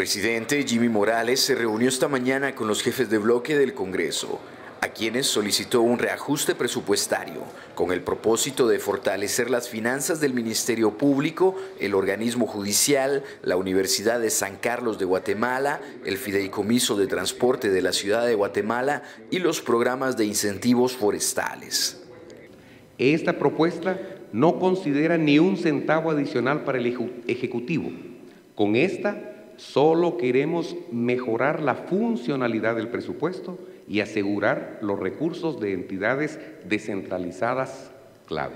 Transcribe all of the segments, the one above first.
presidente Jimmy Morales se reunió esta mañana con los jefes de bloque del Congreso, a quienes solicitó un reajuste presupuestario con el propósito de fortalecer las finanzas del Ministerio Público, el Organismo Judicial, la Universidad de San Carlos de Guatemala, el Fideicomiso de Transporte de la Ciudad de Guatemala y los programas de incentivos forestales. Esta propuesta no considera ni un centavo adicional para el Ejecutivo. Con esta solo queremos mejorar la funcionalidad del presupuesto y asegurar los recursos de entidades descentralizadas clave.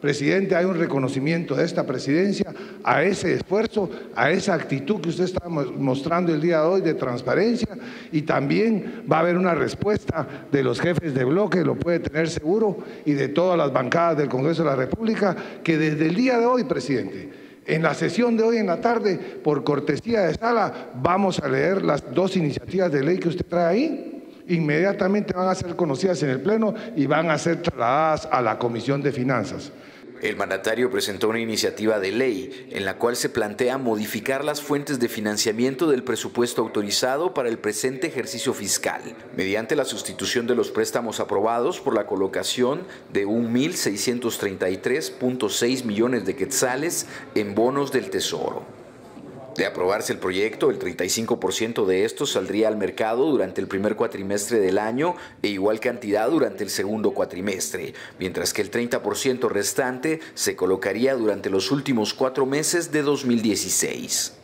Presidente, hay un reconocimiento de esta presidencia a ese esfuerzo, a esa actitud que usted está mostrando el día de hoy de transparencia, y también va a haber una respuesta de los jefes de bloque, lo puede tener seguro, y de todas las bancadas del Congreso de la República, que desde el día de hoy, presidente, en la sesión de hoy en la tarde, por cortesía de sala, vamos a leer las dos iniciativas de ley que usted trae ahí. Inmediatamente van a ser conocidas en el Pleno y van a ser trasladadas a la Comisión de Finanzas. El mandatario presentó una iniciativa de ley en la cual se plantea modificar las fuentes de financiamiento del presupuesto autorizado para el presente ejercicio fiscal, mediante la sustitución de los préstamos aprobados por la colocación de 1.633.6 millones de quetzales en bonos del Tesoro. De aprobarse el proyecto, el 35% de estos saldría al mercado durante el primer cuatrimestre del año e igual cantidad durante el segundo cuatrimestre, mientras que el 30% restante se colocaría durante los últimos 4 meses de 2016.